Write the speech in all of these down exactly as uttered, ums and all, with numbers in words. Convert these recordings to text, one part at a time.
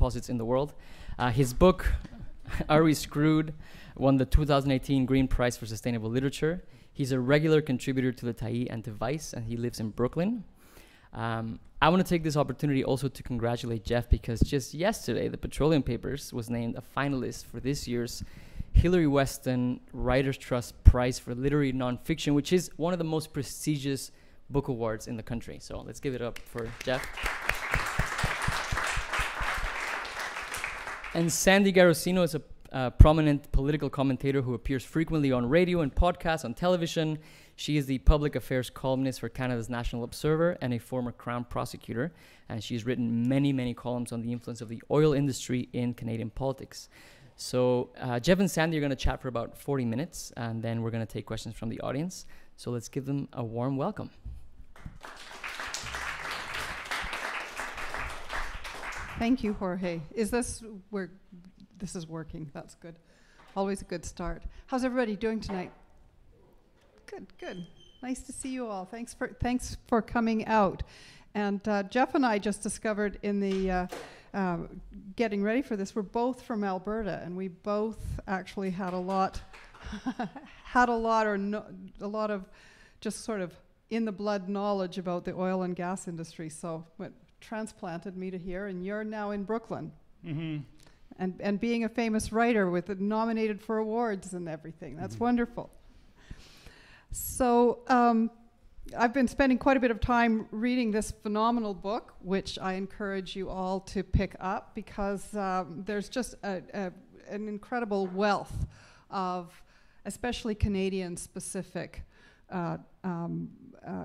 deposits in the world. Uh, his book, Are We Screwed?, won the two thousand eighteen Green Prize for Sustainable Literature. He's a regular contributor to the Tyee and to Vice, and he lives in Brooklyn. Um, I want to take this opportunity also to congratulate Geoff, because just yesterday, the Petroleum Papers was named a finalist for this year's Hilary Weston Writers' Trust Prize for Literary Nonfiction, which is one of the most prestigious book awards in the country. So let's give it up for Geoff. And Sandy Garossino is a Uh, prominent political commentator who appears frequently on radio and podcasts, on television. She is the public affairs columnist for Canada's National Observer and a former Crown prosecutor, and she's written many, many columns on the influence of the oil industry in Canadian politics. So uh, Geoff and Sandy are going to chat for about forty minutes, and then we're going to take questions from the audience. So let's give them a warm welcome. Thank you, Jorge. Is this where... This is working, that's good. Always a good start. How's everybody doing tonight? Good, good. Nice to see you all. Thanks for, thanks for coming out. And uh, Geoff and I just discovered in the uh, uh, getting ready for this, we're both from Alberta, and we both actually had a lot, had a lot or no, a lot of just sort of in the blood knowledge about the oil and gas industry. So it transplanted me to here, and you're now in Brooklyn. Mm-hmm. And, and being a famous writer with nominated for awards and everything. That's mm-hmm. wonderful. So um, I've been spending quite a bit of time reading this phenomenal book, which I encourage you all to pick up, because um, there's just a, a, an incredible wealth of especially Canadian-specific uh, um, uh,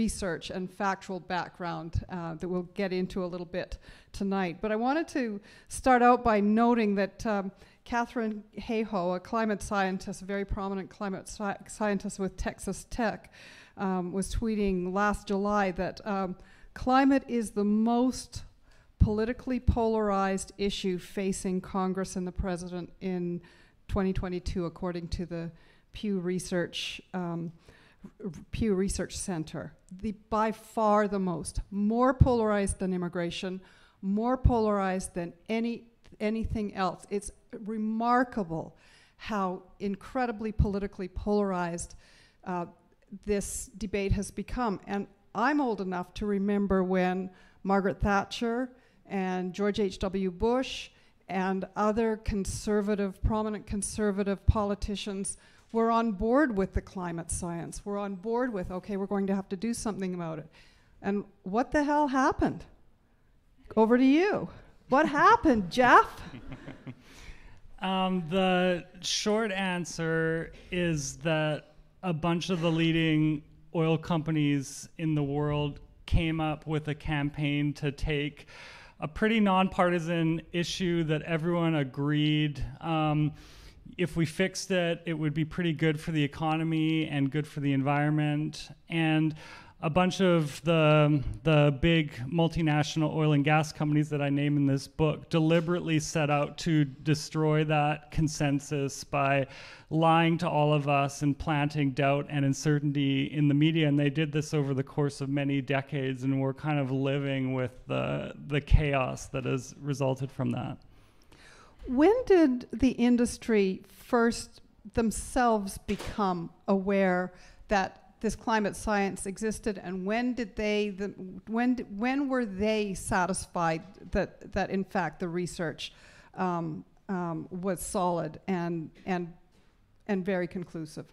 research and factual background uh, that we'll get into a little bit tonight. But I wanted to start out by noting that um, Catherine Hayhoe, a climate scientist, a very prominent climate sci scientist with Texas Tech, um, was tweeting last July that um, climate is the most politically polarized issue facing Congress and the President in twenty twenty-two, according to the Pew Research um, Pew Research Center, the by far the most, more polarized than immigration, more polarized than any anything else. It's remarkable how incredibly politically polarized uh, this debate has become. And I'm old enough to remember when Margaret Thatcher and George H W Bush and other conservative, prominent conservative politicians were on board with the climate science. We're on board with, okay, we're going to have to do something about it. And what the hell happened? Over to you. What happened, Geoff? Um, the short answer is that a bunch of the leading oil companies in the world came up with a campaign to take a pretty nonpartisan issue that everyone agreed. Um, If we fixed it, it would be pretty good for the economy and good for the environment. And a bunch of the, the big multinational oil and gas companies that I name in this book deliberately set out to destroy that consensus by lying to all of us and planting doubt and uncertainty in the media. And they did this over the course of many decades, and we're kind of living with the, the chaos that has resulted from that. When did the industry first themselves become aware that this climate science existed, and when did they, the, when when were they satisfied that that in fact the research um, um, was solid and and and very conclusive?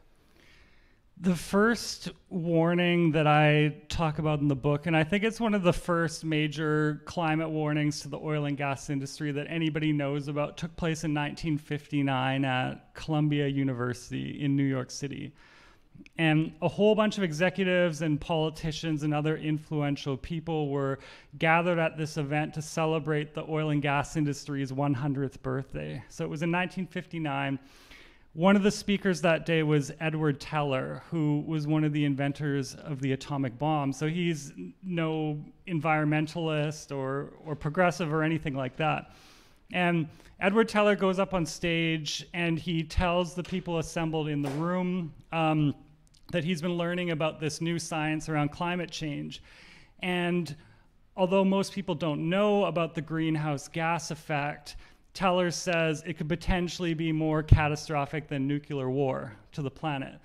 The first warning that I talk about in the book, and I think it's one of the first major climate warnings to the oil and gas industry that anybody knows about, took place in nineteen fifty-nine at Columbia University in New York City. And a whole bunch of executives and politicians and other influential people were gathered at this event to celebrate the oil and gas industry's hundredth birthday. So it was in nineteen fifty-nine. One of the speakers that day was Edward Teller, who was one of the inventors of the atomic bomb. So he's no environmentalist or, or progressive or anything like that. And Edward Teller goes up on stage and he tells the people assembled in the room um, that he's been learning about this new science around climate change. And although most people don't know about the greenhouse gas effect, Teller says it could potentially be more catastrophic than nuclear war to the planet.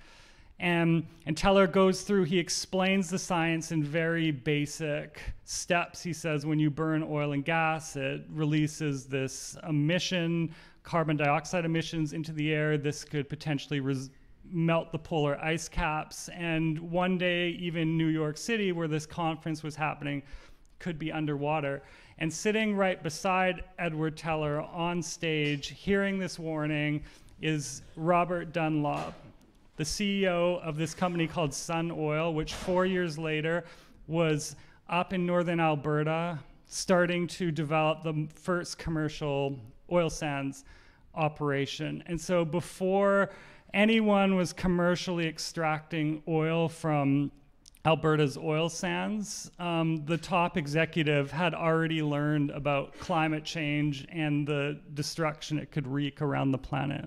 And, and Teller goes through, he explains the science in very basic steps. He says when you burn oil and gas, it releases this emission, carbon dioxide emissions into the air. This could potentially res melt the polar ice caps. And one day, even New York City, where this conference was happening, could be underwater. And sitting right beside Edward Teller on stage, hearing this warning, is Robert Dunlop, the C E O of this company called Sun Oil, which four years later was up in northern Alberta, starting to develop the first commercial oil sands operation. And so before anyone was commercially extracting oil from Alberta's oil sands, um, the top executive had already learned about climate change and the destruction it could wreak around the planet.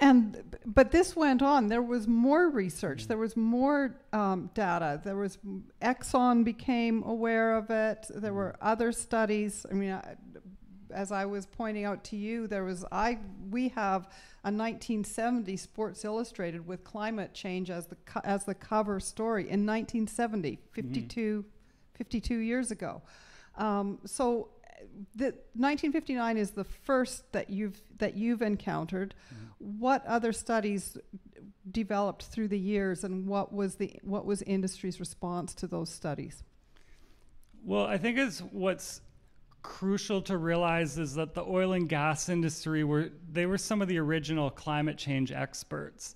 And, but this went on. There was more research. There was more um, data. There was, Exxon became aware of it. There were other studies. I mean, I, as I was pointing out to you, there was, I, we have a nineteen seventy Sports Illustrated with climate change as the, co as the cover story in nineteen seventy, fifty-two, mm-hmm. fifty-two years ago. Um, so the nineteen fifty-nine is the first that you've, that you've encountered. Mm-hmm. What other studies developed through the years, and what was the, what was industry's response to those studies? Well, I think it's what's crucial to realize is that the oil and gas industry were, they were some of the original climate change experts.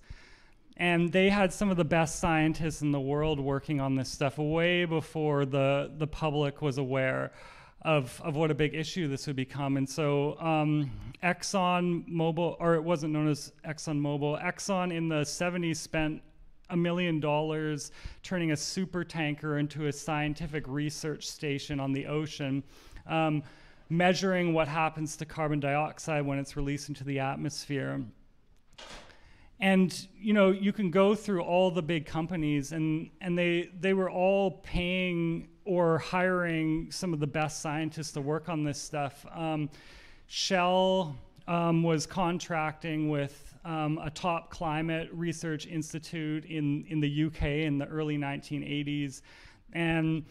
And they had some of the best scientists in the world working on this stuff way before the, the public was aware of, of what a big issue this would become. And so um, Exxon Mobil, or it wasn't known as Exxon Mobil, Exxon in the seventies spent a million dollars turning a super tanker into a scientific research station on the ocean, Um, measuring what happens to carbon dioxide when it's released into the atmosphere. And you know, you can go through all the big companies, and and they they were all paying or hiring some of the best scientists to work on this stuff. Um, Shell um, was contracting with um, a top climate research institute in in the U K in the early nineteen eighties, and.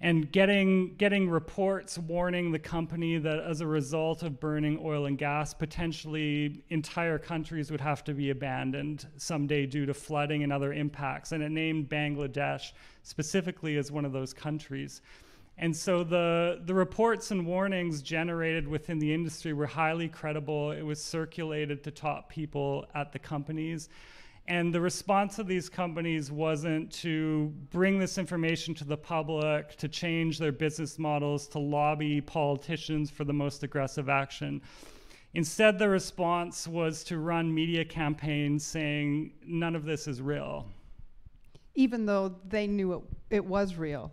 And getting, getting reports warning the company that as a result of burning oil and gas, potentially entire countries would have to be abandoned someday due to flooding and other impacts. And it named Bangladesh specifically as one of those countries. And so the, the reports and warnings generated within the industry were highly credible. It was circulated to top people at the companies. And the response of these companies wasn't to bring this information to the public, to change their business models, to lobby politicians for the most aggressive action. Instead, the response was to run media campaigns saying none of this is real. Even though they knew it, it was real.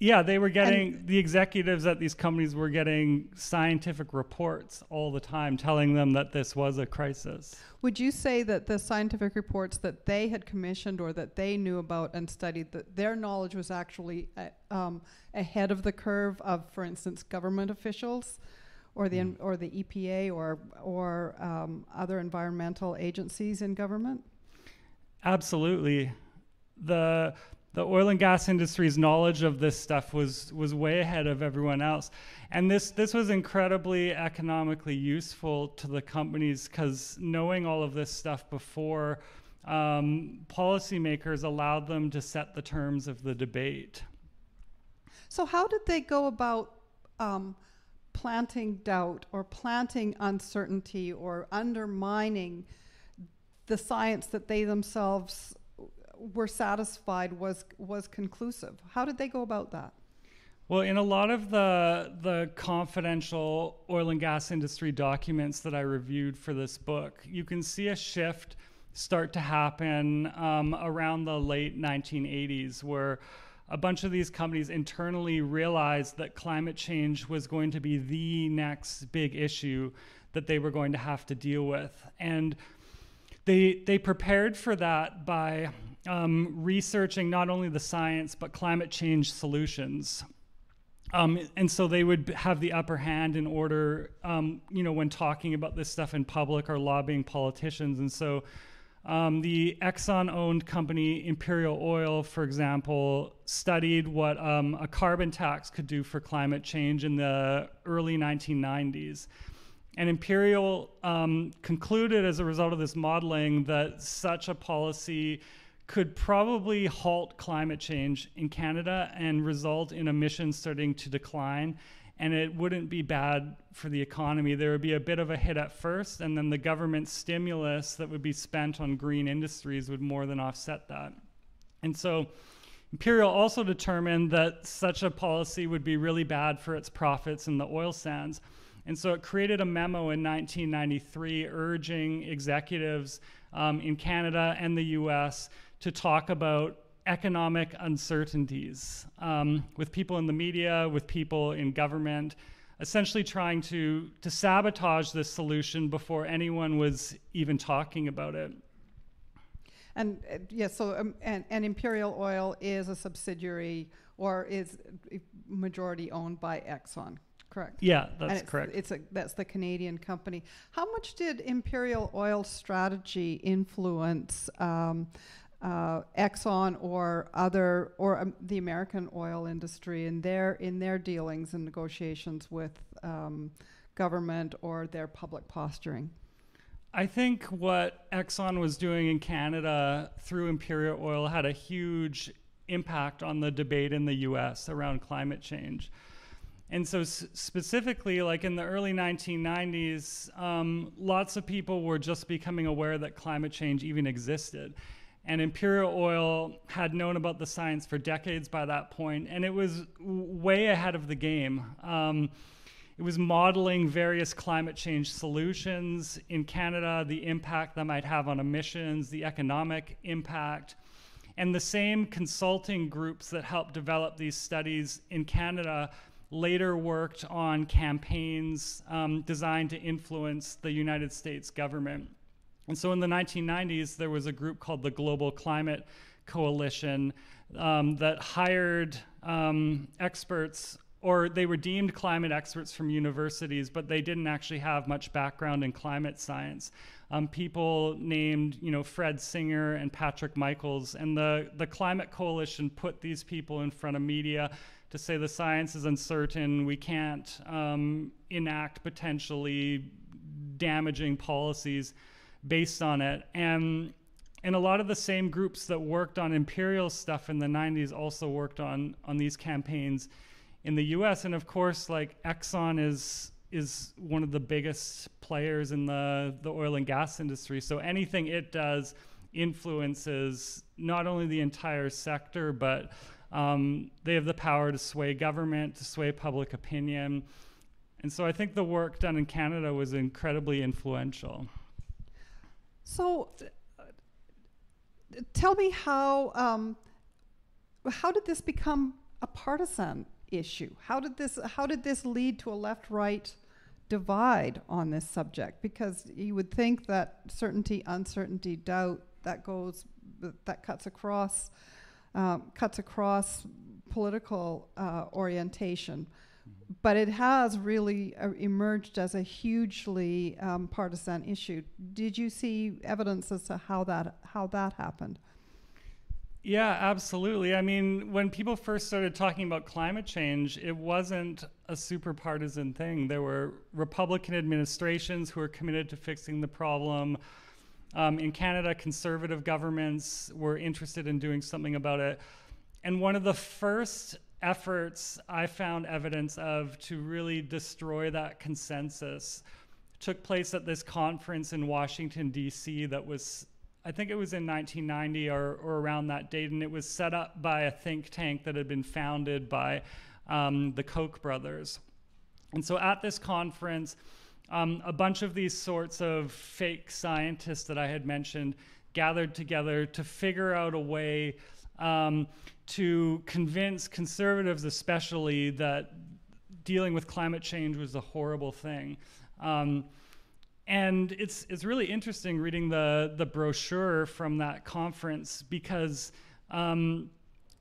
Yeah, they were getting, and the executives at these companies were getting scientific reports all the time telling them that this was a crisis. Would you say that the scientific reports that they had commissioned or that they knew about and studied, that their knowledge was actually uh, um, ahead of the curve of, for instance, government officials or the, or the E P A or, or um, other environmental agencies in government? Absolutely. The... The oil and gas industry's knowledge of this stuff was was way ahead of everyone else, and this this was incredibly economically useful to the companies, because knowing all of this stuff before, um, policymakers allowed them to set the terms of the debate. So how did they go about um, planting doubt or planting uncertainty or undermining the science that they themselves were satisfied was was conclusive? How did they go about that? Well, in a lot of the the confidential oil and gas industry documents that I reviewed for this book, you can see a shift start to happen um, around the late nineteen eighties, where a bunch of these companies internally realized that climate change was going to be the next big issue that they were going to have to deal with. And they they prepared for that by um, researching not only the science but climate change solutions. Um, and so they would have the upper hand in order, um, you know, when talking about this stuff in public or lobbying politicians. And so um, the Exxon-owned company Imperial Oil, for example, studied what um, a carbon tax could do for climate change in the early nineteen nineties. And Imperial um, concluded as a result of this modeling that such a policy could probably halt climate change in Canada and result in emissions starting to decline. And it wouldn't be bad for the economy. There would be a bit of a hit at first, and then the government stimulus that would be spent on green industries would more than offset that. And so Imperial also determined that such a policy would be really bad for its profits in the oil sands. And so it created a memo in nineteen ninety-three urging executives um, in Canada and the U S to talk about economic uncertainties um, with people in the media, with people in government, essentially trying to, to sabotage this solution before anyone was even talking about it. And uh, yes, so um, and, and Imperial Oil is a subsidiary or is majority owned by Exxon, correct? Yeah, that's and it's, correct. It's a, that's the Canadian company. How much did Imperial Oil's strategy influence um, Uh, Exxon or other or um, the American oil industry in their in their dealings and negotiations with um, government or their public posturing? I think what Exxon was doing in Canada through Imperial Oil had a huge impact on the debate in the U S around climate change. And so s specifically, like in the early nineteen nineties, um, lots of people were just becoming aware that climate change even existed. And Imperial Oil had known about the science for decades by that point, and it was way ahead of the game. Um, it was modeling various climate change solutions in Canada, the impact that might have on emissions, the economic impact. And the same consulting groups that helped develop these studies in Canada later worked on campaigns um, designed to influence the United States government. And so in the nineteen nineties, there was a group called the Global Climate Coalition um, that hired um, experts, or they were deemed climate experts from universities, but they didn't actually have much background in climate science. Um, people named, you know, Fred Singer and Patrick Michaels, and the, the Climate Coalition put these people in front of media to say the science is uncertain, we can't um, enact potentially damaging policies based on it. And, and a lot of the same groups that worked on Imperial stuff in the nineties also worked on, on these campaigns in the U S. And of course, like Exxon is, is one of the biggest players in the, the oil and gas industry. So anything it does influences not only the entire sector, but um, they have the power to sway government, to sway public opinion. And so I think the work done in Canada was incredibly influential. So, uh, tell me how um, how did this become a partisan issue? How did this how did this lead to a left-right divide on this subject? Because you would think that certainty, uncertainty, doubt that goes that cuts across um, cuts across political uh, orientation. But it has really uh, emerged as a hugely um, partisan issue. Did you see evidence as to how that, how that happened? Yeah, absolutely. I mean, when people first started talking about climate change, it wasn't a super partisan thing. There were Republican administrations who were committed to fixing the problem. Um, in Canada, conservative governments were interested in doing something about it. And one of the first efforts I found evidence of to really destroy that consensus took place at this conference in Washington, D C that was, I think it was in nineteen ninety or, or around that date, and it was set up by a think tank that had been founded by um, the Koch brothers. And so at this conference, um, a bunch of these sorts of fake scientists that I had mentioned gathered together to figure out a way Um, to convince conservatives especially that dealing with climate change was a horrible thing. Um, And it's it's really interesting reading the the brochure from that conference, because um,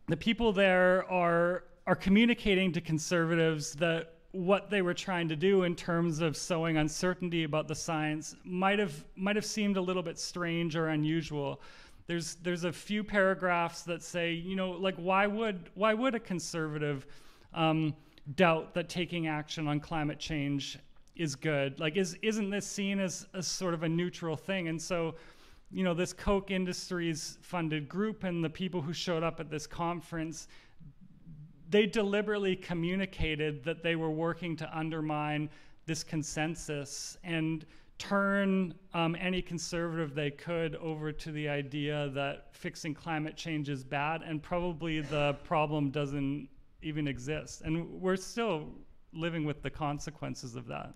the people there are are communicating to conservatives that what they were trying to do in terms of sowing uncertainty about the science might have might have seemed a little bit strange or unusual. There's there's a few paragraphs that say, you know, like why would why would a conservative um, doubt that taking action on climate change is good? Like, is, isn't this seen as a sort of a neutral thing? And so, you know, this Koch Industries funded group and the people who showed up at this conference, they deliberately communicated that they were working to undermine this consensus and turn um, any conservative they could over to the idea that fixing climate change is bad and probably the problem doesn't even exist. And we're still living with the consequences of that.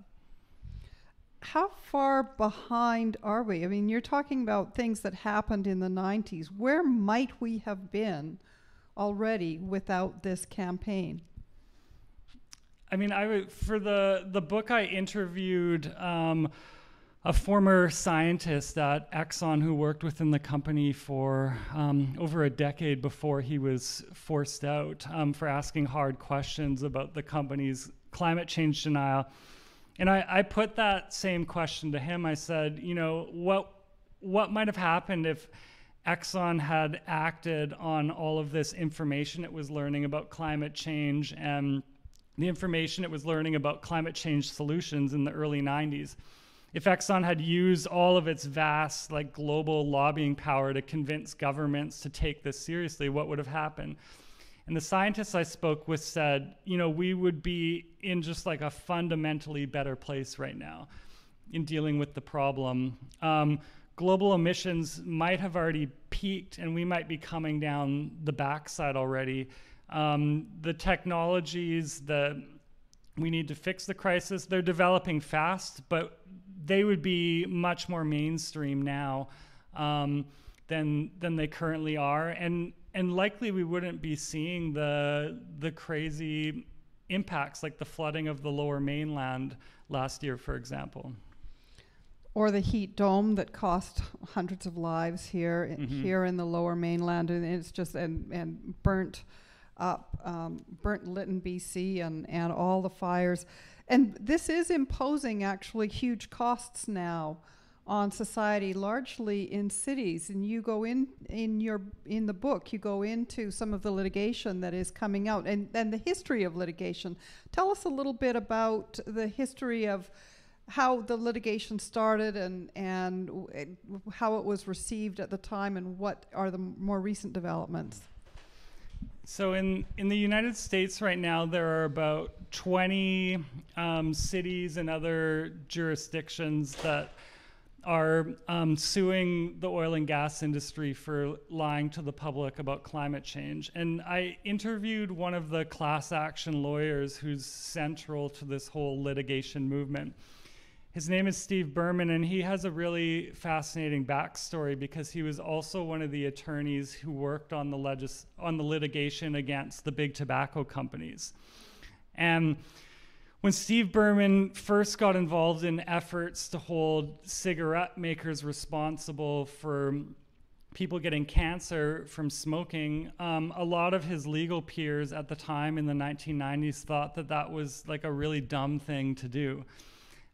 How far behind are we? I mean, you're talking about things that happened in the nineties. Where might we have been already without this campaign? I mean, I would, for the, the book I interviewed um, a former scientist at Exxon who worked within the company for um, over a decade before he was forced out um, for asking hard questions about the company's climate change denial. And I, I put that same question to him. I said, you know, what what might have happened if Exxon had acted on all of this information it was learning about climate change and the information it was learning about climate change solutions in the early nineties? If Exxon had used all of its vast, like, global lobbying power to convince governments to take this seriously, what would have happened? And the scientists I spoke with said, you know, we would be in just like a fundamentally better place right now in dealing with the problem. Um, global emissions might have already peaked and we might be coming down the backside already. Um, the technologies that we need to fix the crisis, they're developing fast, but they would be much more mainstream now um, than than they currently are. And And likely we wouldn't be seeing the the crazy impacts like the flooding of the lower mainland last year, for example. Or the heat dome that cost hundreds of lives here, mm-hmm. in, here in the lower mainland, and it's just and, and burnt up, um, burnt Lytton, B C, and, and all the fires. And this is imposing actually huge costs now on society, largely in cities. And you go in in your in the book, you go into some of the litigation that is coming out and, and the history of litigation. Tell us a little bit about the history of how the litigation started and, and w how it was received at the time and what are the more recent developments. So in, in the United States right now, there are about twenty um, cities and other jurisdictions that are um, suing the oil and gas industry for lying to the public about climate change. And I interviewed one of the class action lawyers who's central to this whole litigation movement. His name is Steve Berman, and he has a really fascinating backstory because he was also one of the attorneys who worked on the, legis on the litigation against the big tobacco companies. And when Steve Berman first got involved in efforts to hold cigarette makers responsible for people getting cancer from smoking, um, a lot of his legal peers at the time in the nineteen nineties thought that that was like a really dumb thing to do,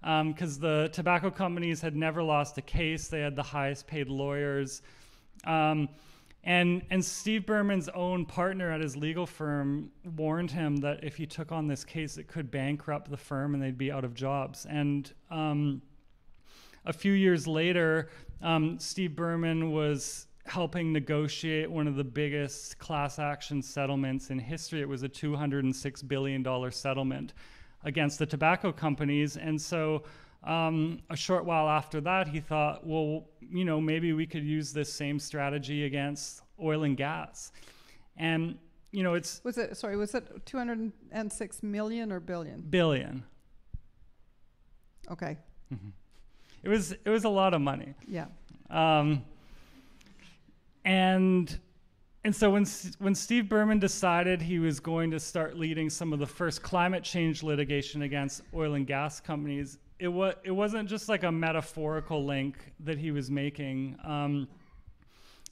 because um, the tobacco companies had never lost a case. They had the highest paid lawyers. Um, And, and Steve Berman's own partner at his legal firm warned him that if he took on this case, it could bankrupt the firm and they'd be out of jobs. And um, a few years later, um, Steve Berman was helping negotiate one of the biggest class action settlements in history. It was a two hundred six billion dollar settlement against the tobacco companies. And so Um, a short while after that, he thought, well, you know, maybe we could use this same strategy against oil and gas. And, you know, it's... Was it, sorry, was it two hundred six million or billion? Billion. Okay. Mm-hmm. It was, it was a lot of money. Yeah. Um, and... And so when, when Steve Berman decided he was going to start leading some of the first climate change litigation against oil and gas companies, it was it wasn't just like a metaphorical link that he was making. Um,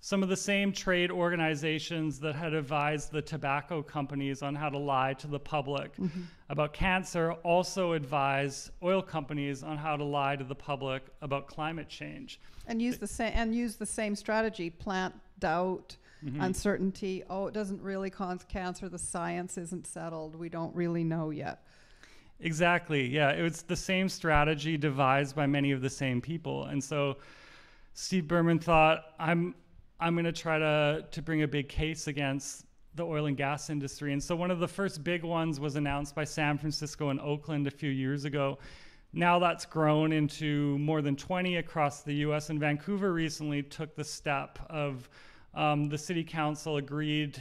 some of the same trade organizations that had advised the tobacco companies on how to lie to the public mm-hmm. about cancer also advised oil companies on how to lie to the public about climate change. And use the same and use the same strategy: plant doubt, mm-hmm. uncertainty. Oh, it doesn't really cause cancer. The science isn't settled. We don't really know yet. Exactly. Yeah, it was the same strategy devised by many of the same people. And so Steve Berman thought, I'm I'm going to try to to bring a big case against the oil and gas industry. And so one of the first big ones was announced by San Francisco and Oakland a few years ago. Now that's grown into more than twenty across the U S, and Vancouver recently took the step of um, the city council agreed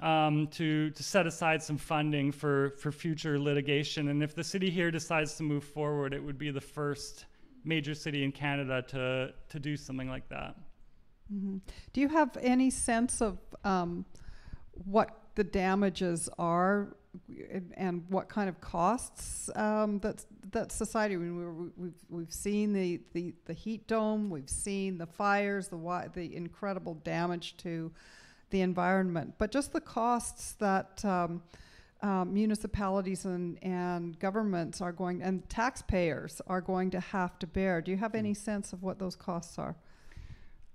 Um, to, to set aside some funding for, for future litigation. And if the city here decides to move forward, it would be the first major city in Canada to, to do something like that. Mm-hmm. Do you have any sense of um, what the damages are and what kind of costs um, that, that society, I mean, we were, we've, we've seen the, the, the heat dome, we've seen the fires, the, the incredible damage to the environment, but just the costs that um, uh, municipalities and, and governments are going, and taxpayers are going to have to bear. Do you have any sense of what those costs are?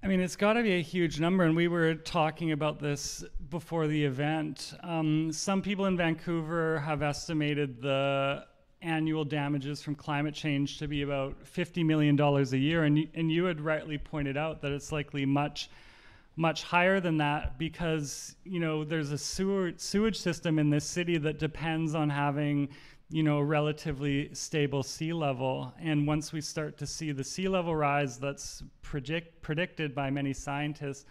I mean, it's gotta be a huge number, and we were talking about this before the event. Um, some people in Vancouver have estimated the annual damages from climate change to be about fifty million dollars a year, and, and you had rightly pointed out that it's likely much much higher than that, because you know there's a sewer, sewage system in this city that depends on having you know a relatively stable sea level, and once we start to see the sea level rise that's predict, predicted by many scientists,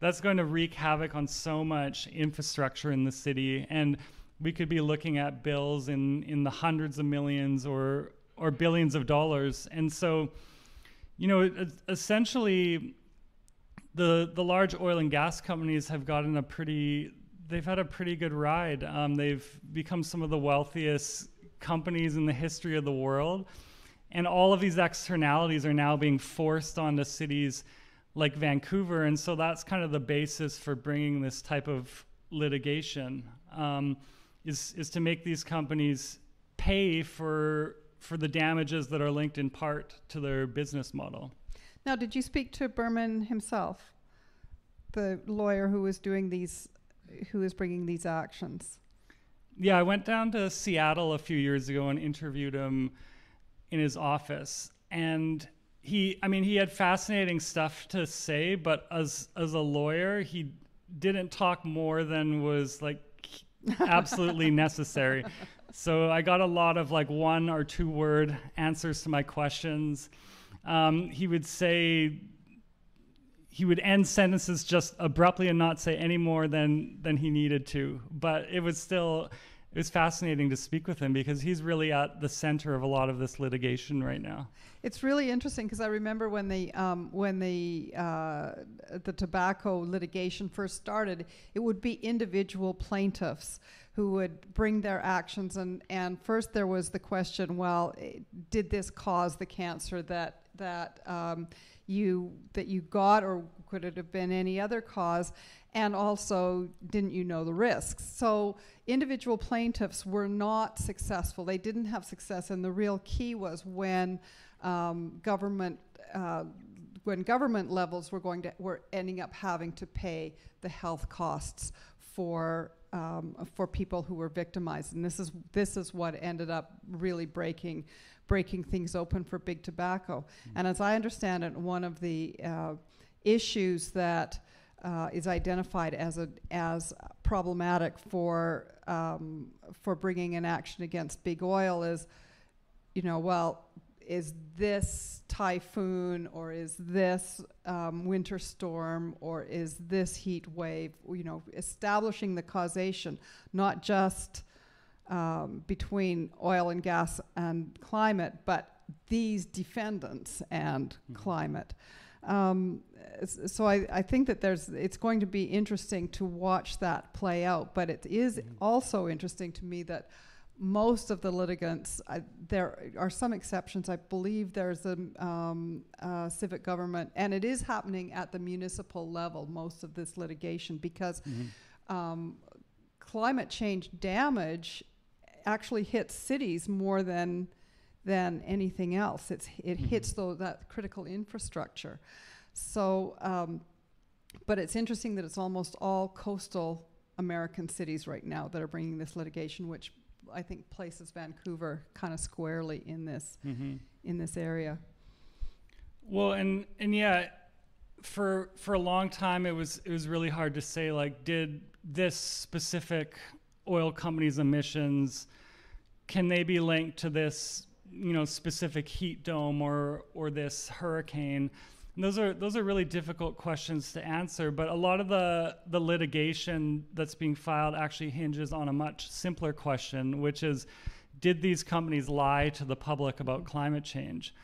that's going to wreak havoc on so much infrastructure in the city, and we could be looking at bills in in the hundreds of millions or or billions of dollars. And so you know it, it, essentially The, the large oil and gas companies have gotten a pretty, they've had a pretty good ride. Um, they've become some of the wealthiest companies in the history of the world. And all of these externalities are now being forced onto cities like Vancouver. And so that's kind of the basis for bringing this type of litigation, um, is, is to make these companies pay for, for the damages that are linked in part to their business model. Now, did you speak to Berman himself, the lawyer who was doing these, who is bringing these actions? Yeah, I went down to Seattle a few years ago and interviewed him in his office. And he, I mean, he had fascinating stuff to say, but as as a lawyer, he didn't talk more than was like absolutely necessary. So I got a lot of like one or two word answers to my questions. Um, he would say, he would end sentences just abruptly and not say any more than, than he needed to. But it was still, it was fascinating to speak with him, because he's really at the center of a lot of this litigation right now. It's really interesting, because I remember when the, um, when the, uh, the tobacco litigation first started, it would be individual plaintiffs who would bring their actions. And, and first there was the question, well, did this cause the cancer that that um, you that you got, or could it have been any other cause? And also, didn't you know the risks? So individual plaintiffs were not successful. They didn't have success. And the real key was when um, government uh, when government levels were going to were ending up having to pay the health costs for um, for people who were victimized. And this is this is what ended up really breaking. breaking things open for big tobacco. Mm-hmm. And as I understand it, one of the uh, issues that uh, is identified as a as problematic for um, for bringing an action against big oil is, you know, well, is this typhoon, or is this um, winter storm, or is this heat wave? You know, establishing the causation, not just Um, between oil and gas and climate, but these defendants and mm-hmm. climate. Um, so I, I think that there's, it's going to be interesting to watch that play out, but it is mm-hmm. also interesting to me that most of the litigants, I, there are some exceptions. I believe there's a um, uh, civic government, and it is happening at the municipal level, most of this litigation, because mm-hmm. um, climate change damage actually hits cities more than than anything else. It's, it mm-hmm. hits the, that critical infrastructure. So, um, but it's interesting that it's almost all coastal American cities right now that are bringing this litigation, which I think places Vancouver kind of squarely in this mm-hmm. in this area. Well, and and yeah, for for a long time it was it was really hard to say, like, did this specific oil company's emissions, can they be linked to this, you know, specific heat dome or or this hurricane? And those are those are really difficult questions to answer, but a lot of the the litigation that's being filed actually hinges on a much simpler question, which is, did these companies lie to the public about climate change?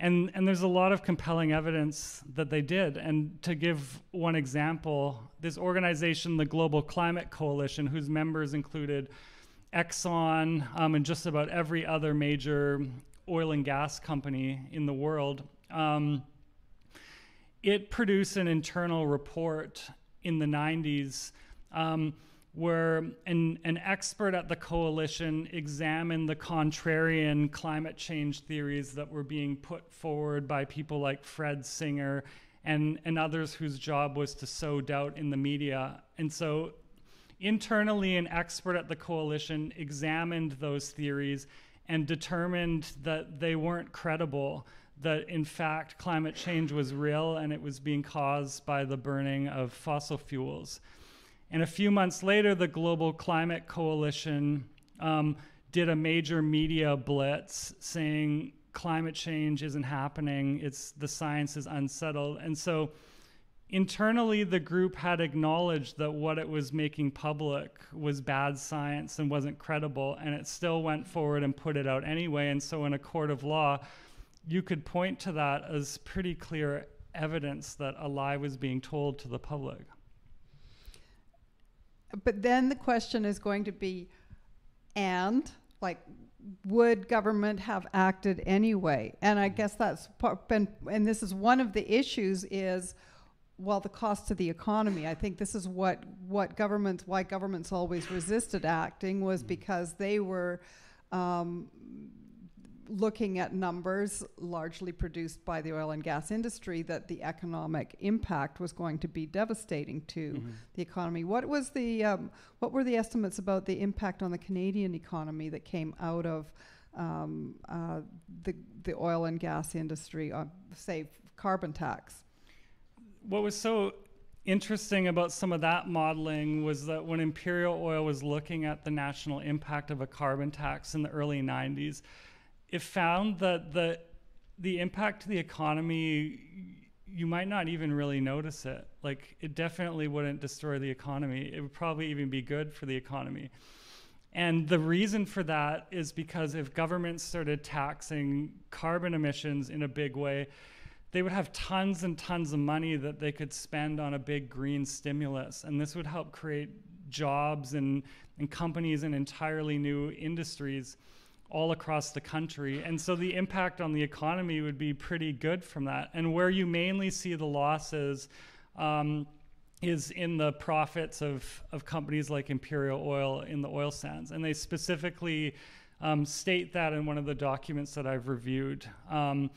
And and there's a lot of compelling evidence that they did. And to give one example, this organization, the Global Climate Coalition, whose members included Exxon um, and just about every other major oil and gas company in the world, um, it produced an internal report in the nineties um, where an, an expert at the coalition examined the contrarian climate change theories that were being put forward by people like Fred Singer and, and others whose job was to sow doubt in the media. And so internally, an expert at the coalition examined those theories and determined that they weren't credible, that in fact climate change was real and it was being caused by the burning of fossil fuels. And a few months later, the Global Climate Coalition um, did a major media blitz saying climate change isn't happening, it's, the science is unsettled. And so internally the group had acknowledged that what it was making public was bad science and wasn't credible, and it still went forward and put it out anyway. And so in a court of law, you could point to that as pretty clear evidence that a lie was being told to the public. But then the question is going to be, and, like, would government have acted anyway? And I guess that's been, and this is one of the issues is, well, the cost to the economy. I think this is what, what governments, why governments always resisted acting, was because they were, um, looking at numbers largely produced by the oil and gas industry, that the economic impact was going to be devastating to mm-hmm. the economy. What was the um, what were the estimates about the impact on the Canadian economy that came out of um, uh, the the oil and gas industry, uh, say carbon tax? What was so interesting about some of that modeling was that when Imperial Oil was looking at the national impact of a carbon tax in the early nineties, it found that the, the impact to the economy, you might not even really notice it. Like, it definitely wouldn't destroy the economy. It would probably even be good for the economy. And the reason for that is because if governments started taxing carbon emissions in a big way, they would have tons and tons of money that they could spend on a big green stimulus. And this would help create jobs and, and companies and entirely new industries all across the country. And so the impact on the economy would be pretty good from that. And where you mainly see the losses um, is in the profits of, of companies like Imperial Oil in the oil sands. And they specifically um, state that in one of the documents that I've reviewed, um,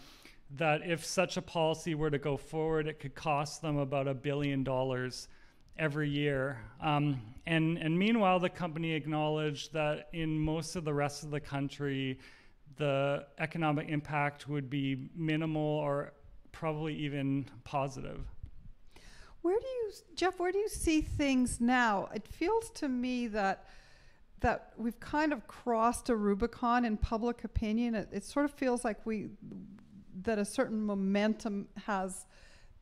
that if such a policy were to go forward, it could cost them about a billion dollars every year. Um, and, and meanwhile, the company acknowledged that in most of the rest of the country, the economic impact would be minimal or probably even positive. Where do you, Geoff, where do you see things now? It feels to me that that we've kind of crossed a Rubicon in public opinion. It, it sort of feels like we, that a certain momentum has,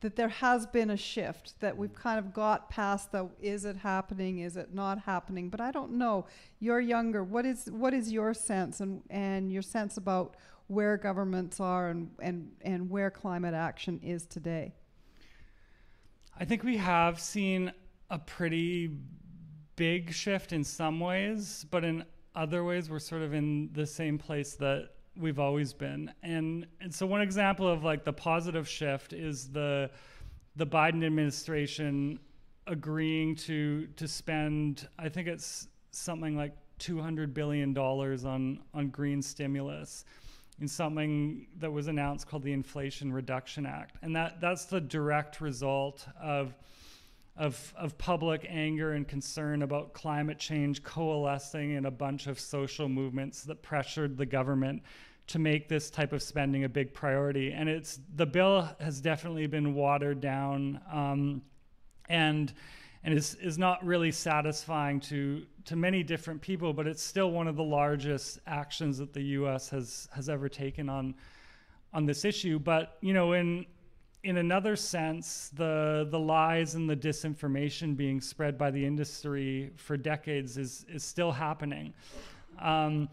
that there has been a shift, that we've kind of got past the, is it happening, is it not happening? But I don't know, you're younger, what is what is your sense and, and your sense about where governments are and, and, and where climate action is today? I think we have seen a pretty big shift in some ways, but in other ways we're sort of in the same place that we've always been. And, and so one example of like the positive shift is the the Biden administration agreeing to to spend, I think it's something like two hundred billion dollars on, on green stimulus in something that was announced called the Inflation Reduction Act. And that, that's the direct result of, of, of public anger and concern about climate change coalescing in a bunch of social movements that pressured the government to make this type of spending a big priority. And it's, the bill has definitely been watered down um, and and is, is not really satisfying to, to many different people, but it's still one of the largest actions that the U S has, has ever taken on, on this issue. But, you know, in, in another sense, the, the lies and the disinformation being spread by the industry for decades is, is still happening. Um,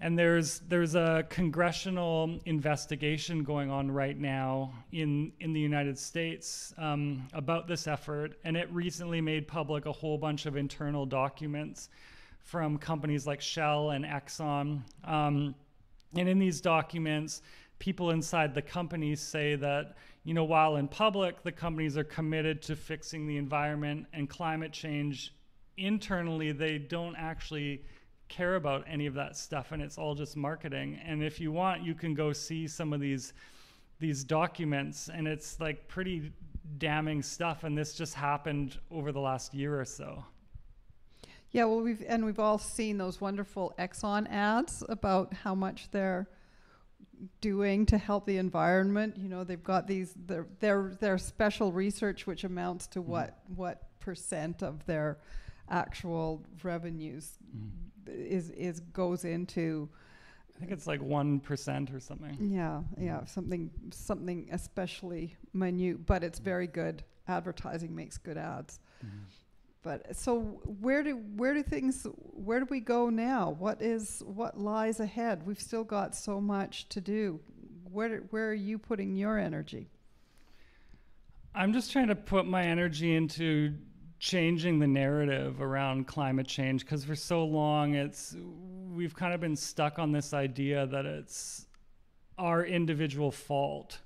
and there's, there's a congressional investigation going on right now in, in the United States um, about this effort, and it recently made public a whole bunch of internal documents from companies like Shell and Exxon. Um, and in these documents, people inside the companies say that, you know, while in public, the companies are committed to fixing the environment and climate change, internally, they don't actually care about any of that stuff, and it's all just marketing. And if you want, you can go see some of these these documents, and it's like pretty damning stuff, and this just happened over the last year or so. Yeah, well, we've and we've all seen those wonderful Exxon ads about how much they're doing to help the environment. You know, they've got these their their, their special research which amounts to mm-hmm. what what percent of their actual revenues mm-hmm. is is goes into, I think it's like one percent or something. Yeah, yeah, something something especially minute, but it's very good. Advertising makes good ads. Mm-hmm. But so where do where do things where do we go now? What is what lies ahead? We've still got so much to do. Where do, where are you putting your energy? I'm just trying to put my energy into changing the narrative around climate change, because for so long it's we've kind of been stuck on this idea that it's our individual fault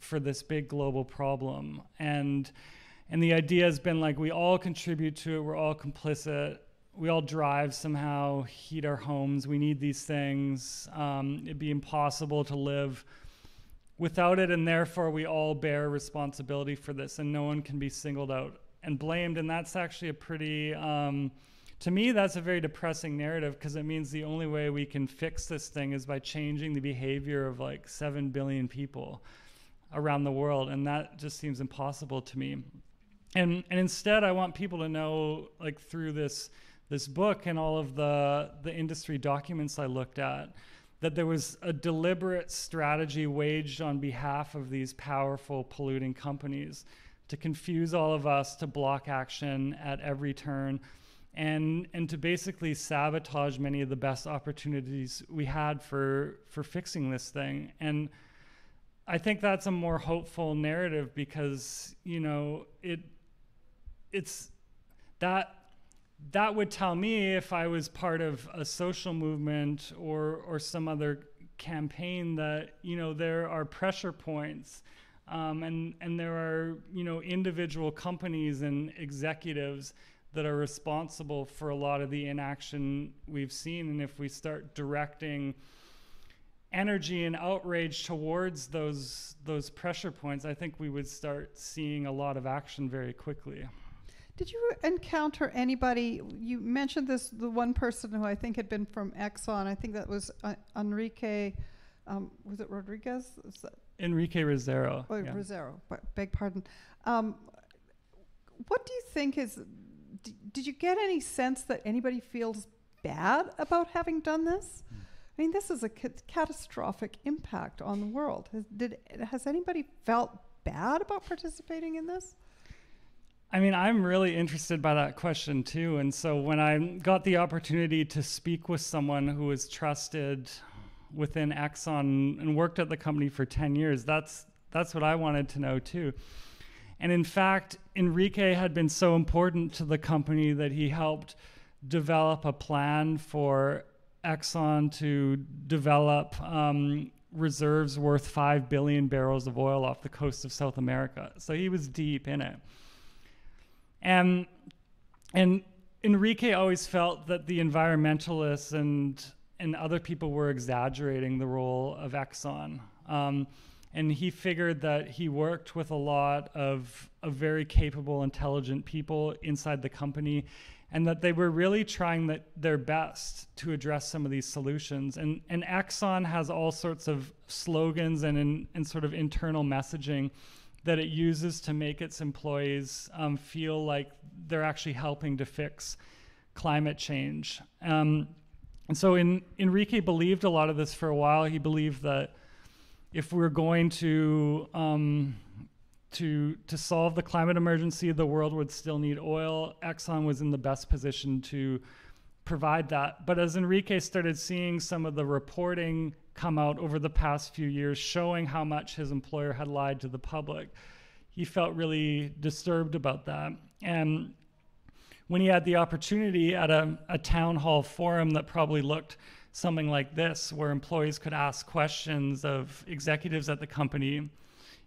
for this big global problem, and and the idea has been like we all contribute to it, we're all complicit, we all drive somehow, heat our homes, we need these things, um, it'd be impossible to live without it, and therefore we all bear responsibility for this and no one can be singled out and blamed. And that's actually a pretty, um, to me, that's a very depressing narrative, because it means the only way we can fix this thing is by changing the behavior of like seven billion people around the world. And that just seems impossible to me. And and instead I want people to know, like through this this book and all of the, the industry documents I looked at, that there was a deliberate strategy waged on behalf of these powerful polluting companies to confuse all of us, to block action at every turn, and and to basically sabotage many of the best opportunities we had for for fixing this thing. And I think that's a more hopeful narrative, because you know it it's that that would tell me, if I was part of a social movement or or some other campaign, that you know there are pressure points. Um, and, and there are, you know, individual companies and executives that are responsible for a lot of the inaction we've seen. And if we start directing energy and outrage towards those, those pressure points, I think we would start seeing a lot of action very quickly. Did you encounter anybody, you mentioned this, the one person who I think had been from Exxon, I think that was uh, Enrique, um, was it Rodriguez? Is that Enrique Rosero. Oh, yeah. Rosero, beg pardon. Um, what do you think is, d did you get any sense that anybody feels bad about having done this? Mm. I mean, this is a ca catastrophic impact on the world. Has, did, has anybody felt bad about participating in this? I mean, I'm really interested by that question too. And so when I got the opportunity to speak with someone who was trusted within Exxon and worked at the company for ten years, that's that's what I wanted to know too. And in fact, Enrique had been so important to the company that he helped develop a plan for Exxon to develop um, reserves worth five billion barrels of oil off the coast of South America. So he was deep in it. And, and Enrique always felt that the environmentalists and, and other people were exaggerating the role of Exxon. Um, and he figured that he worked with a lot of, of very capable, intelligent people inside the company, and that they were really trying that, their best to address some of these solutions. And, and Exxon has all sorts of slogans and, in, and sort of internal messaging that it uses to make its employees um, feel like they're actually helping to fix climate change. Um, and so in, Enrique believed a lot of this for a while. He believed that if we're going to, um, to, to solve the climate emergency, the world would still need oil. Exxon was in the best position to provide that. But as Enrique started seeing some of the reporting come out over the past few years showing how much his employer had lied to the public, he felt really disturbed about that. And when he had the opportunity at a, a town hall forum that probably looked something like this, where employees could ask questions of executives at the company,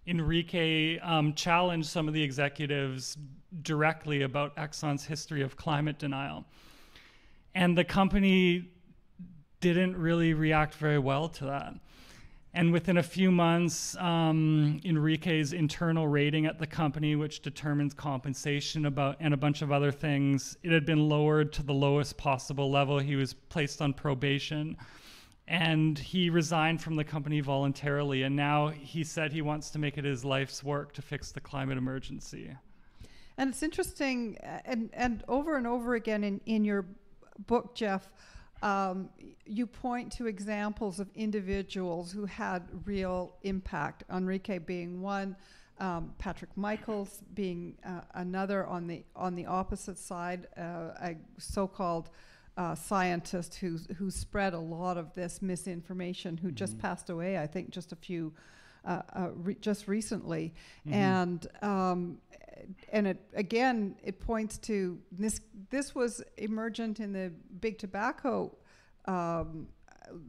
Enrique um, challenged some of the executives directly about Exxon's history of climate denial. And the company didn't really react very well to that. And within a few months, um, Enrique's internal rating at the company, which determines compensation about, and a bunch of other things, it had been lowered to the lowest possible level. He was placed on probation, and he resigned from the company voluntarily. And now he said he wants to make it his life's work to fix the climate emergency. And it's interesting, and, and over and over again in, in your book, Geoff, Um, you point to examples of individuals who had real impact, Enrique being one, um, Patrick Michaels being uh, another on the on the opposite side, uh, a so-called uh, scientist who, who spread a lot of this misinformation, who mm-hmm. just passed away, I think, just a few, uh, uh, re just recently. Mm-hmm. And um, and it, again, it points to this, this was emergent in the big tobacco um,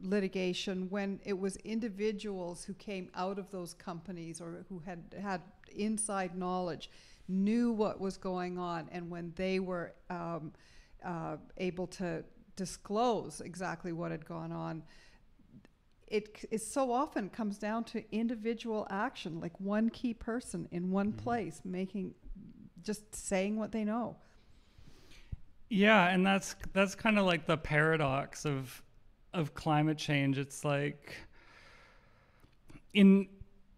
litigation, when it was individuals who came out of those companies or who had had inside knowledge, knew what was going on, and when they were um, uh, able to disclose exactly what had gone on, It, it so often comes down to individual action, like one key person in one mm-hmm. place making, just saying what they know. Yeah, and that's that's kind of like the paradox of of climate change. It's like, in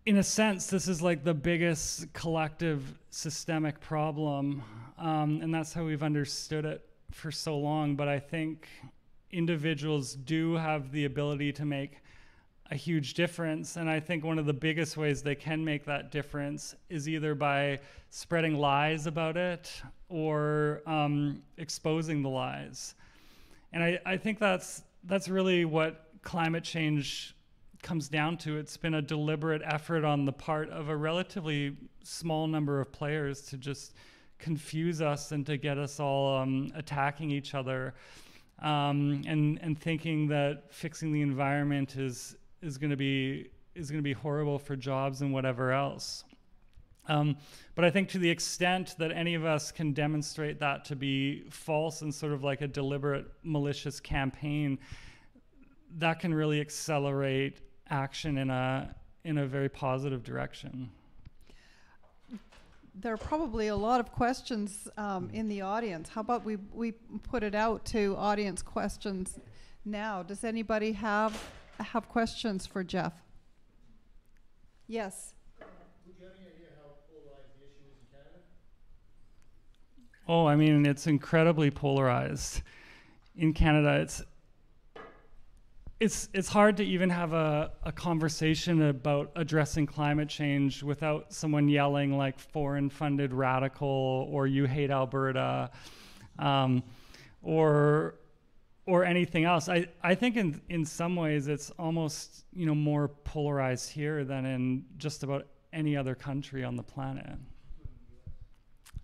in a sense, this is like the biggest collective systemic problem, um, and that's how we've understood it for so long. But I think individuals do have the ability to make a huge difference. And I think one of the biggest ways they can make that difference is either by spreading lies about it or um, exposing the lies. And I, I think that's, that's really what climate change comes down to. It's been a deliberate effort on the part of a relatively small number of players to just confuse us and to get us all um, attacking each other um, and, and thinking that fixing the environment is is going to be is going to be horrible for jobs and whatever else. Um, but I think to the extent that any of us can demonstrate that to be false and sort of like a deliberate, malicious campaign, that can really accelerate action in a in a very positive direction. There are probably a lot of questions um, in the audience. How about we we put it out to audience questions now? Does anybody have? have questions for Geoff? Yes. Would you have any idea how polarized the issue is in Canada? Oh, I mean, it's incredibly polarized in Canada. It's it's it's hard to even have a, a conversation about addressing climate change without someone yelling like foreign-funded radical or you hate Alberta um, or or anything else. I, I think in, in some ways it's almost, you know, more polarized here than in just about any other country on the planet.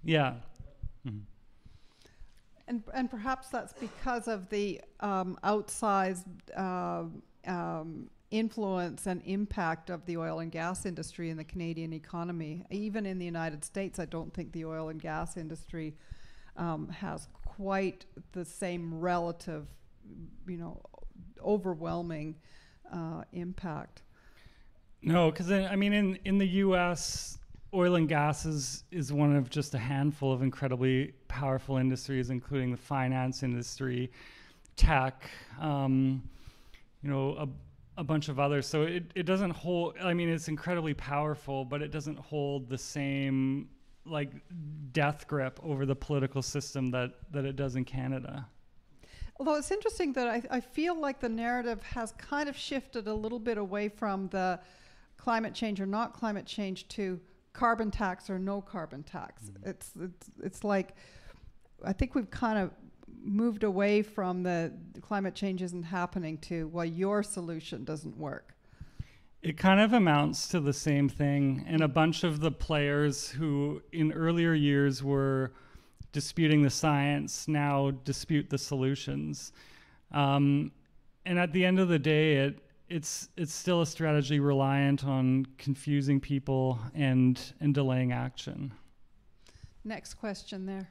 Yeah. Mm-hmm. And, and perhaps that's because of the um, outsized uh, um, influence and impact of the oil and gas industry in the Canadian economy. Even in the United States, I don't think the oil and gas industry um, has quite the same relative, you know, overwhelming uh, impact. No, because I mean, in, in the U S, oil and gas is, is one of just a handful of incredibly powerful industries, including the finance industry, tech, um, you know, a, a bunch of others. So it, it doesn't hold, I mean, it's incredibly powerful, but it doesn't hold the same like death grip over the political system that, that it does in Canada. Although it's interesting that I, I feel like the narrative has kind of shifted a little bit away from the climate change or not climate change to carbon tax or no carbon tax. Mm-hmm. It's, it's, it's like, I think we've kind of moved away from the climate change isn't happening to, well, your solution doesn't work. It kind of amounts to the same thing. And a bunch of the players who in earlier years were disputing the science now dispute the solutions, um, and at the end of the day, it it's it's still a strategy reliant on confusing people and and delaying action. Next question there.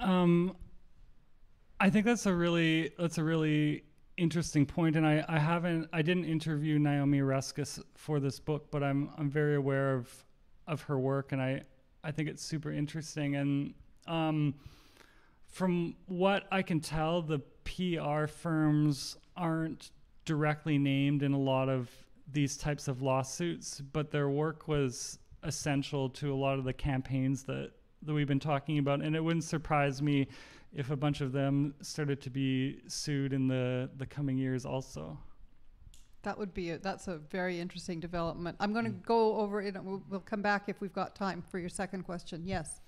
Um, I think that's a really that's a really interesting point, and I, I haven't I didn't interview Naomi Oreskes for this book, but I'm I'm very aware of of her work, and I I think it's super interesting. And um, from what I can tell, the P R firms aren't directly named in a lot of these types of lawsuits, but their work was essential to a lot of the campaigns that that we've been talking about, and it wouldn't surprise me if a bunch of them started to be sued in the, the coming years also. That would be, a, that's a very interesting development. I'm gonna mm. go over it, and we'll, we'll come back if we've got time for your second question. Yes.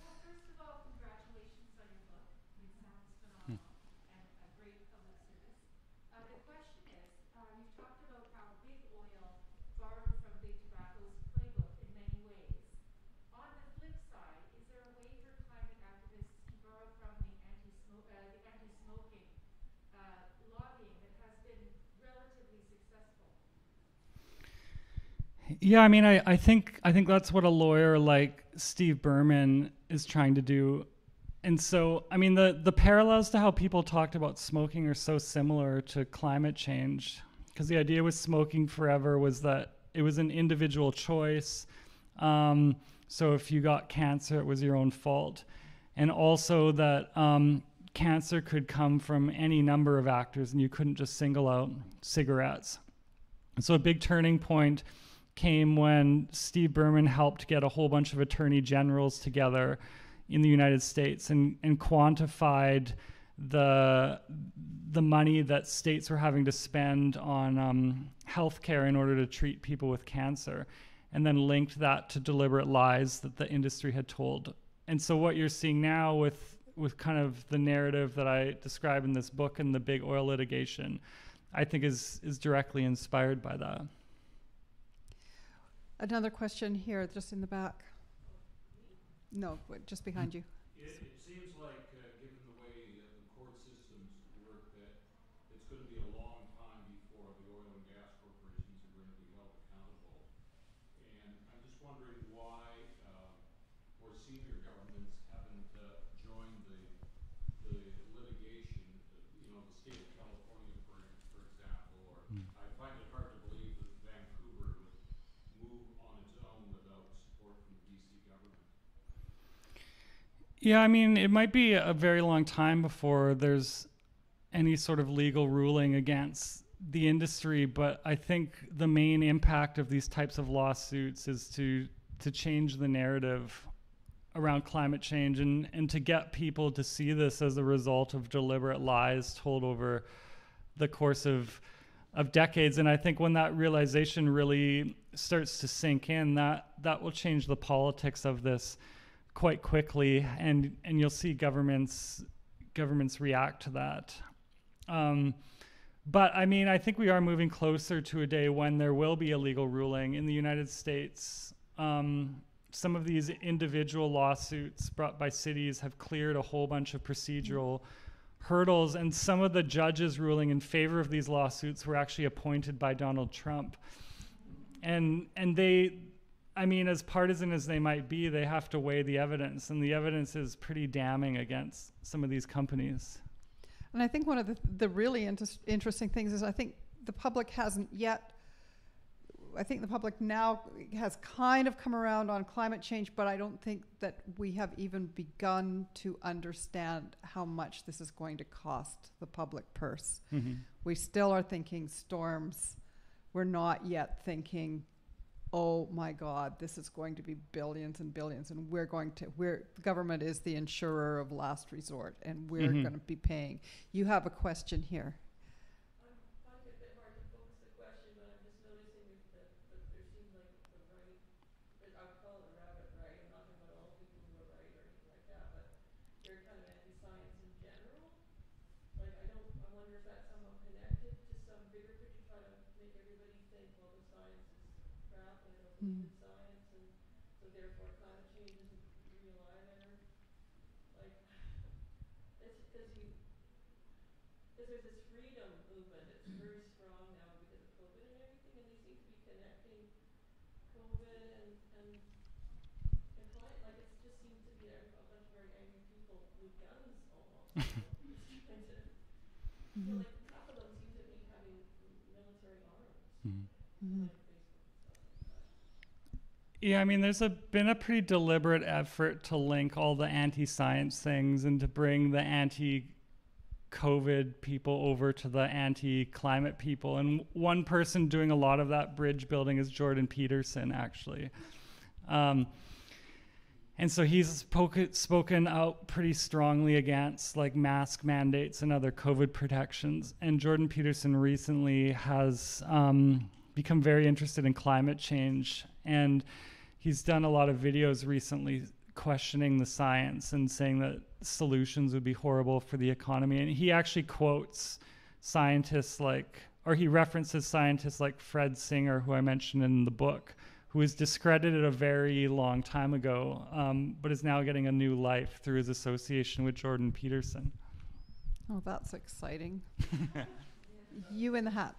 Yeah, I mean, I, I think I think that's what a lawyer like Steve Berman is trying to do. And so, I mean, the, the parallels to how people talked about smoking are so similar to climate change, because the idea with smoking forever was that it was an individual choice. Um, so if you got cancer, it was your own fault. And also that um, cancer could come from any number of actors, and you couldn't just single out cigarettes. And so a big turning point came when Steve Berman helped get a whole bunch of attorney generals together in the United States and, and quantified the the money that states were having to spend on um, healthcare in order to treat people with cancer, and then linked that to deliberate lies that the industry had told. And so what you're seeing now with, with kind of the narrative that I describe in this book and the big oil litigation, I think is is directly inspired by that. Another question here, just in the back. No, just behind you. It, it seems like, uh, given the way uh, the court systems work, that it's going to be a long time before the oil and gas corporations are going to be held accountable. And I'm just wondering why uh, more senior governments haven't uh, joined the, the litigation, you know, the state of California, for, for example, or mm. I find it hard to believe that Vancouver would move on its own without support from the B C government. Yeah, I mean, it might be a very long time before there's any sort of legal ruling against the industry, but I think the main impact of these types of lawsuits is to to change the narrative around climate change and, and to get people to see this as a result of deliberate lies told over the course of of decades. And I think when that realization really starts to sink in, that that will change the politics of this quite quickly, and and you'll see governments governments react to that. Um, but I mean, I think we are moving closer to a day when there will be a legal ruling in the United States. Um, some of these individual lawsuits brought by cities have cleared a whole bunch of procedural hurdles, and some of the judges ruling in favor of these lawsuits were actually appointed by Donald Trump. And, and they, I mean, as partisan as they might be, they have to weigh the evidence, and the evidence is pretty damning against some of these companies. And I think one of the, the really inter interesting things is I think the public hasn't yet, I think the public now has kind of come around on climate change, but I don't think that we have even begun to understand how much this is going to cost the public purse. Mm-hmm. We still are thinking storms. We're not yet thinking, oh my God, this is going to be billions and billions, and we're going to, we're, the government is the insurer of last resort, and we're mm-hmm. going to be paying. You have a question here. Science, and so therefore climate change is real either. Like, it's because you, because there's this freedom movement that's very strong now because of COVID and everything, and they seem to be connecting COVID and and, and climate. Like, it just seems to be a bunch of very angry people with guns almost. It's trying to, you know, like half of them seem to be having military arms. Mm-hmm. Like, yeah, I mean, there's a, been a pretty deliberate effort to link all the anti-science things and to bring the anti-COVID people over to the anti-climate people. And one person doing a lot of that bridge building is Jordan Peterson, actually. Um, and so he's spoken out pretty strongly against like mask mandates and other COVID protections. And Jordan Peterson recently has um, become very interested in climate change, and he's done a lot of videos recently questioning the science and saying that solutions would be horrible for the economy. And he actually quotes scientists like, or he references scientists like Fred Singer, who I mentioned in the book, who was discredited a very long time ago, um, but is now getting a new life through his association with Jordan Peterson. Oh, that's exciting. You in the hat.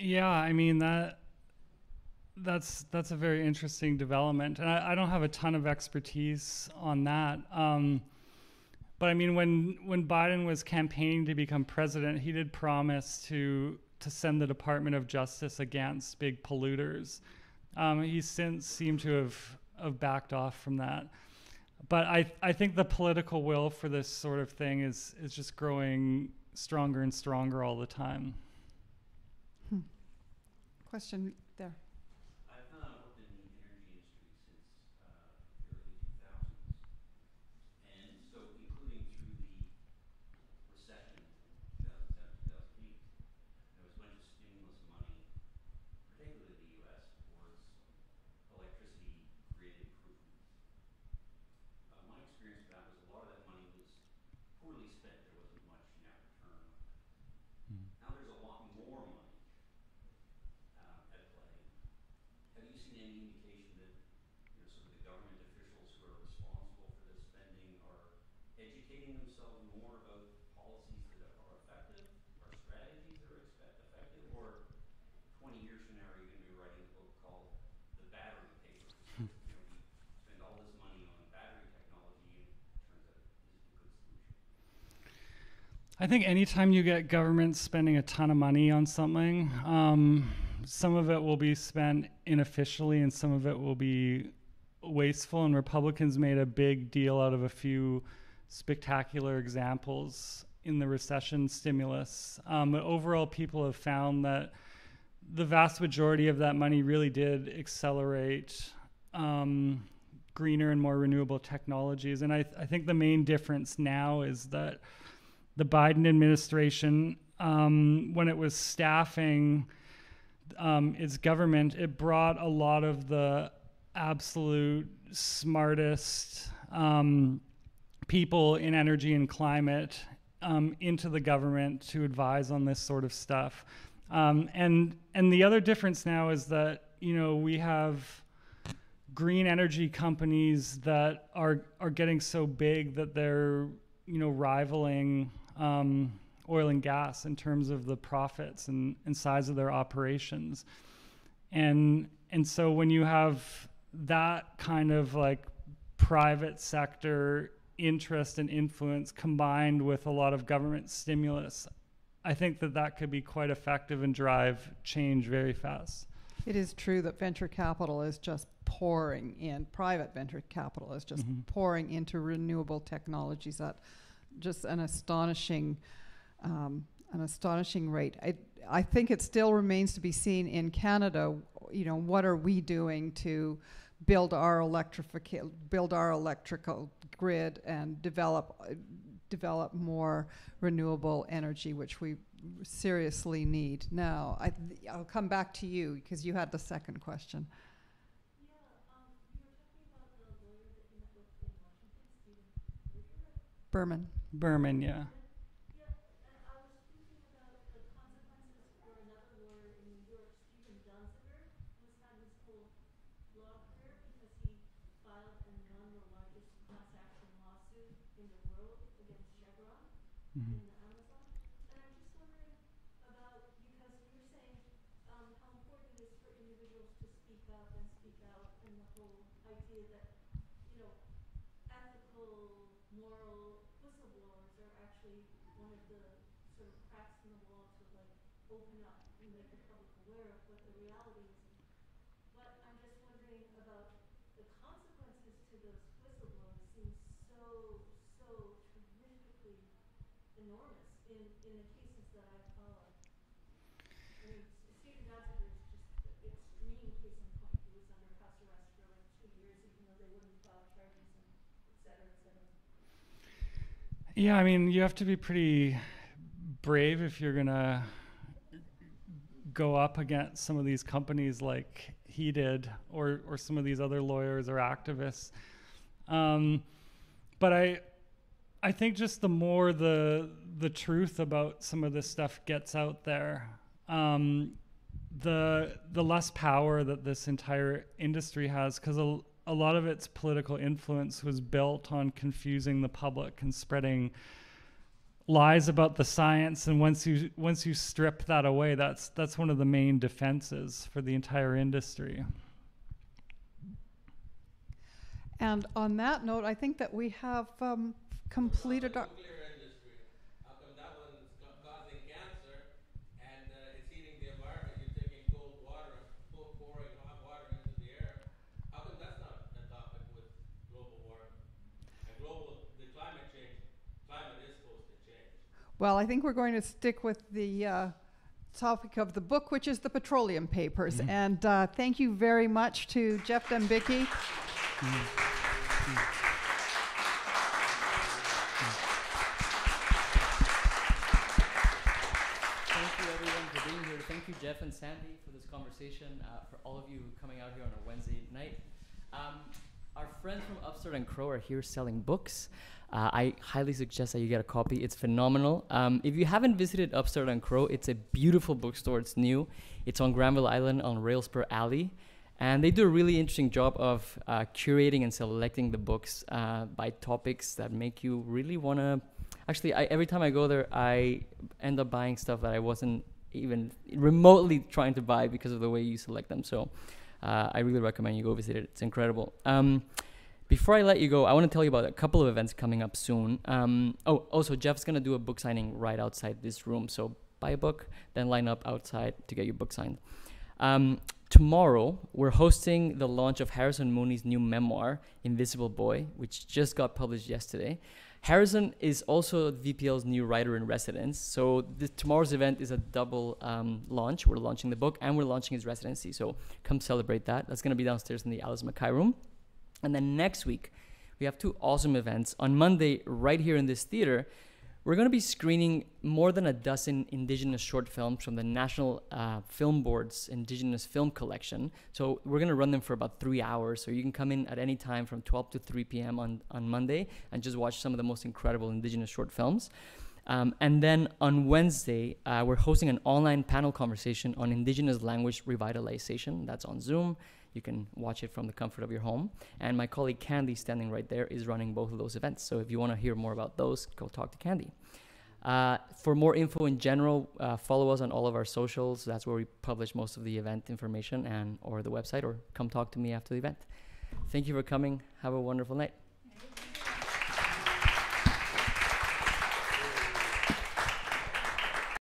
Yeah, I mean, that that's that's a very interesting development, and I, I don't have a ton of expertise on that. Um, but I mean, when when Biden was campaigning to become president, he did promise to to send the Department of Justice against big polluters. Um, he's since seemed to have have backed off from that. But I I think the political will for this sort of thing is is just growing stronger and stronger all the time. Question there. I've uh, worked in the energy industry since uh, the early two thousands, and so including through the government officials who are responsible for this spending are educating themselves more about policies that are effective, or strategies that are effective, or twenty years from now, you're going to be writing a book called The Battery Papers. You know, we spend all this money on battery technology, and it turns out this is a good solution. I think anytime you get government spending a ton of money on something, um, some of it will be spent inefficiently, and some of it will be wasteful, and Republicans made a big deal out of a few spectacular examples in the recession stimulus. Um, but overall, people have found that the vast majority of that money really did accelerate um, greener and more renewable technologies. And I, th I think the main difference now is that the Biden administration, um, when it was staffing um, its government, it brought a lot of the absolute smartest um, people in energy and climate um, into the government to advise on this sort of stuff. Um, and and the other difference now is that, you know, we have green energy companies that are are getting so big that they're, you know, rivaling um, oil and gas in terms of the profits and, and size of their operations. And and so when you have that kind of like private sector interest and influence combined with a lot of government stimulus, I think that that could be quite effective and drive change very fast. It is true that venture capital is just pouring in, private venture capital is just mm-hmm. pouring into renewable technologies at just an astonishing um, an astonishing rate. I, I think it still remains to be seen in Canada, you know, what are we doing to build our electrification, build our electrical grid and develop uh, develop more renewable energy, which we seriously need. Now, I, I'll come back to you because you had the second question. Yeah, um, you were talking about the lawyer that you spoke to in Washington, Steve Berman. Berman, yeah. In the Amazon. And I'm just wondering about, because you were saying um, how important it is for individuals to speak up and speak out, and the whole idea that, you know, ethical, moral whistleblowers are actually one of the sort of cracks in the wall to like open up and make the public aware of what the reality is. But I'm just wondering about the consequences to those whistleblowers seem so, so terrifically enormous in, in the cases that I followed. I mean, Stephen Dodson is just an extreme case in point. He was under house arrest for like two years, even though they wouldn't file charges, and et cetera, et cetera. Yeah, I mean, you have to be pretty brave if you're gonna go up against some of these companies like he did, or or some of these other lawyers or activists. Um, but I. I think just the more the the truth about some of this stuff gets out there, um, the the less power that this entire industry has, because a, a lot of its political influence was built on confusing the public and spreading lies about the science. And once you once you strip that away, that's that's one of the main defenses for the entire industry. And on that note, I think that we have um, completed our... nuclear industry. How come that one's causing cancer and uh, it's heating the environment? You're taking cold water, cold pouring hot water into the air. How come that's not a topic with global warming? And global, the climate change, climate is supposed to change. Well, I think we're going to stick with the... Uh, topic of the book, which is the Petroleum Papers. Mm-hmm. And uh, thank you very much to Geoff Dembicki. Mm-hmm. Mm-hmm. Thank you everyone for being here. Thank you Geoff and Sandy for this conversation, uh, for all of you coming out here on a Wednesday night. Um, Our friends from Upstart and Crow are here selling books. Uh, I highly suggest that you get a copy. It's phenomenal. Um, if you haven't visited Upstart and Crow, it's a beautiful bookstore. It's new. It's on Granville Island on Railspur Alley. And they do a really interesting job of uh, curating and selecting the books uh, by topics that make you really want to. Actually, I, every time I go there, I end up buying stuff that I wasn't even remotely trying to buy because of the way you select them. So uh, I really recommend you go visit it. It's incredible. Um, Before I let you go, I want to tell you about a couple of events coming up soon. Um, oh, also, Geoff's going to do a book signing right outside this room. So buy a book, then line up outside to get your book signed. Um, tomorrow, we're hosting the launch of Harrison Mooney's new memoir, Invisible Boy, which just got published yesterday. Harrison is also V P L's new writer-in-residence. So this, tomorrow's event is a double um, launch. We're launching the book, and we're launching his residency. So come celebrate that. That's going to be downstairs in the Alice Mackay room. And then next week, we have two awesome events. On Monday, right here in this theater, we're going to be screening more than a dozen indigenous short films from the National uh, Film Board's Indigenous Film Collection. So we're going to run them for about three hours. So you can come in at any time from twelve to three p m on, on Monday and just watch some of the most incredible indigenous short films. Um, and then on Wednesday, uh, we're hosting an online panel conversation on indigenous language revitalization. That's on Zoom. You can watch it from the comfort of your home. And my colleague Candy, standing right there, is running both of those events. So if you want to hear more about those, go talk to Candy. Uh, for more info in general, uh, follow us on all of our socials. That's where we publish most of the event information and or the website, or come talk to me after the event. Thank you for coming. Have a wonderful night.